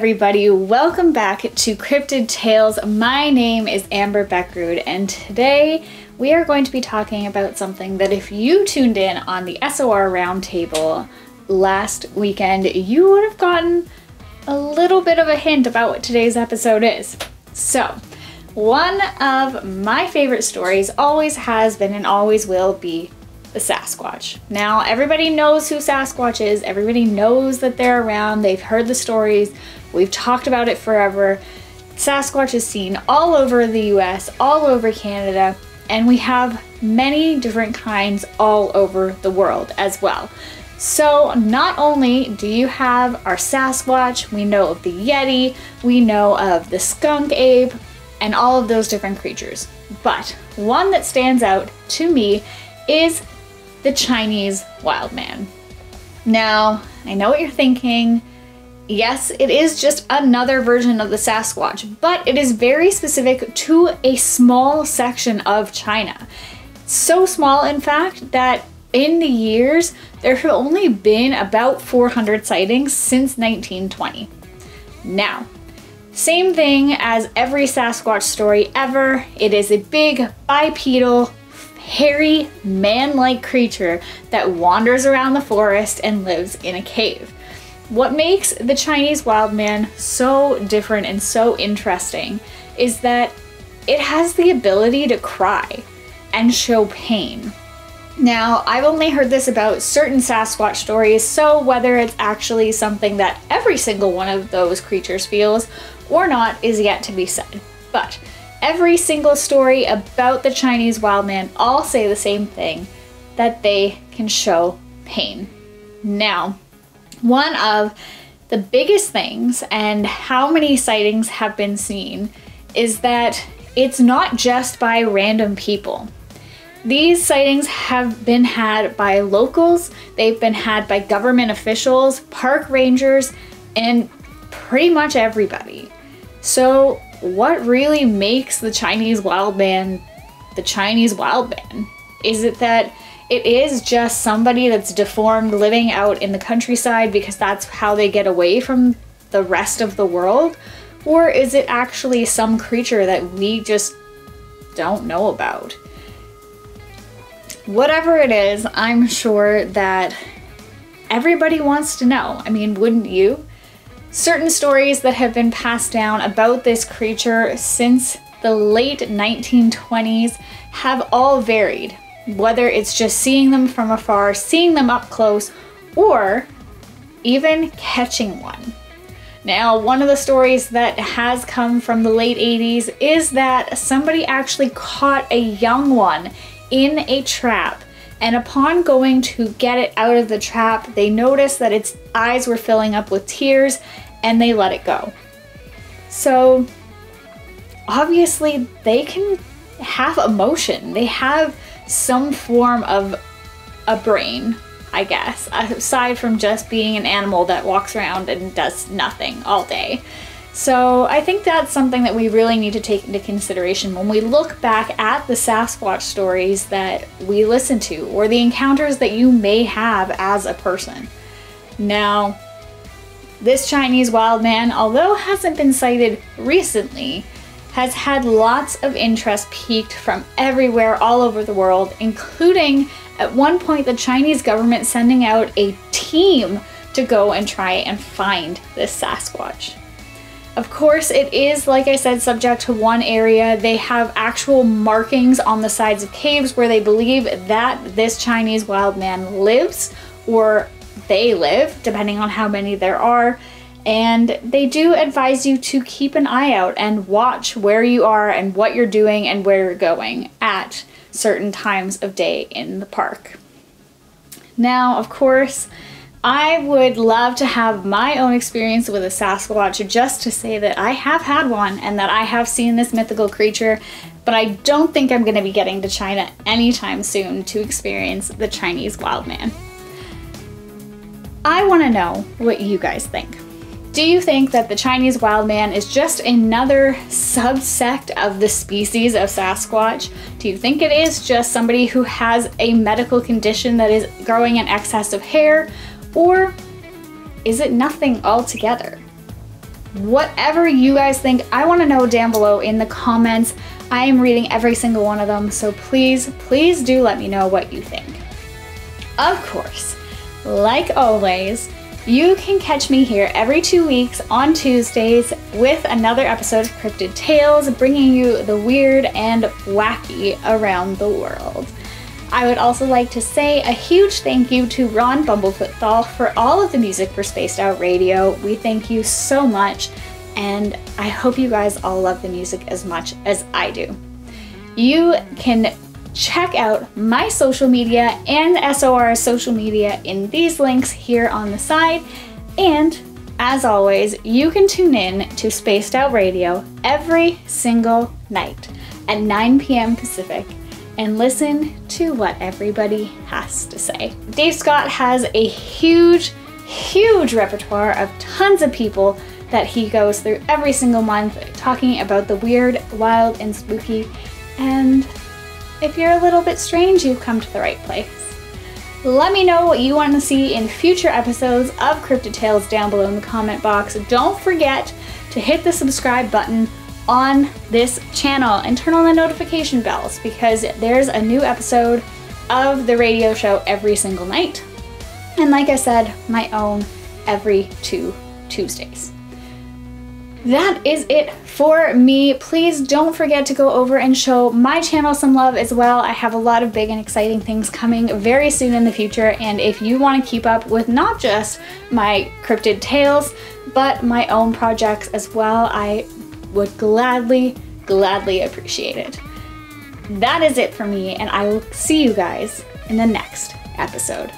everybody. Welcome back to Cryptid Tales. My name is Amber Beckrude, and today we are going to be talking about something that if you tuned in on the SOR Roundtable last weekend, you would have gotten a little bit of a hint about what today's episode is. So, one of my favorite stories always has been and always will be the Sasquatch. Now, everybody knows who Sasquatch is. Everybody knows that they're around. They've heard the stories. We've talked about it forever. Sasquatch is seen all over the US, all over Canada, and we have many different kinds all over the world as well. So not only do you have our Sasquatch, we know of the Yeti, we know of the Skunk Ape, and all of those different creatures. But one that stands out to me is the Chinese Wildman. Now, I know what you're thinking. Yes, it is just another version of the Sasquatch, but it is very specific to a small section of China. So small, in fact, that in the years, there have only been about 400 sightings since 1920. Now, same thing as every Sasquatch story ever, it is a big bipedal, hairy, man-like creature that wanders around the forest and lives in a cave. What makes the Chinese Wildman so different and so interesting is that it has the ability to cry and show pain. Now, I've only heard this about certain Sasquatch stories, so whether it's actually something that every single one of those creatures feels or not is yet to be said. But every single story about the Chinese Wildman all say the same thing, that they can show pain. Now, one of the biggest things and how many sightings have been seen is that it's not just by random people. These sightings have been had by locals, they've been had by government officials, park rangers, and pretty much everybody. So what really makes the Chinese Wildman the Chinese Wildman? Is it that it is just somebody that's deformed living out in the countryside because that's how they get away from the rest of the world? Or is it actually some creature that we just don't know about? Whatever it is, I'm sure that everybody wants to know. I mean, wouldn't you? Certain stories that have been passed down about this creature since the late 1920s have all varied. Whether it's just seeing them from afar, seeing them up close, or even catching one. Now, one of the stories that has come from the late 80s is that somebody actually caught a young one in a trap, and upon going to get it out of the trap, they noticed that its eyes were filling up with tears and they let it go. So obviously they can have emotion. They have some form of a brain, I guess, aside from just being an animal that walks around and does nothing all day. So I think that's something that we really need to take into consideration when we look back at the Sasquatch stories that we listen to, or the encounters that you may have as a person. Now, this Chinese Wildman, although hasn't been sighted recently, has had lots of interest piqued from everywhere all over the world, including at one point the Chinese government sending out a team to go and try and find this Sasquatch. Of course, it is, like I said, subject to one area. They have actual markings on the sides of caves where they believe that this Chinese Wildman lives, or they live, depending on how many there are. And they do advise you to keep an eye out and watch where you are and what you're doing and where you're going at certain times of day in the park. Now, of course, I would love to have my own experience with a Sasquatch just to say that I have had one and that I have seen this mythical creature, but I don't think I'm going to be getting to China anytime soon to experience the Chinese Wildman. I want to know what you guys think. Do you think that the Chinese Wildman is just another subsect of the species of Sasquatch? Do you think it is just somebody who has a medical condition that is growing an excess of hair? Or is it nothing altogether? whatever you guys think, I want to know down below in the comments. I am reading every single one of them, so please, please do let me know what you think. Of course, like always, you can catch me here every 2 weeks on Tuesdays with another episode of Cryptid Tales, bringing you the weird and wacky around the world. I would also like to say a huge thank you to Ron Bumblefoot Thal for all of the music for Spaced Out Radio. We thank you so much, and I hope you guys all love the music as much as I do. You can check out my social media and SOR's social media in these links here on the side, and as always, you can tune in to Spaced Out Radio every single night at 9 p.m. Pacific and listen to what everybody has to say. Dave Scott has a huge, huge repertoire of tons of people that he goes through every single month, talking about the weird, wild, and spooky. And if you're a little bit strange, you've come to the right place. Let me know what you want to see in future episodes of Cryptid Tales down below in the comment box. Don't forget to hit the subscribe button on this channel and turn on the notification bells, because there's a new episode of the radio show every single night. And like I said, my own every 2 Tuesdays. That is it for me. Please don't forget to go over and show my channel some love as well. I have a lot of big and exciting things coming very soon in the future, and if you want to keep up with not just my Cryptid Tales, but my own projects as well, I would gladly appreciate it. That is it for me, and I will see you guys in the next episode.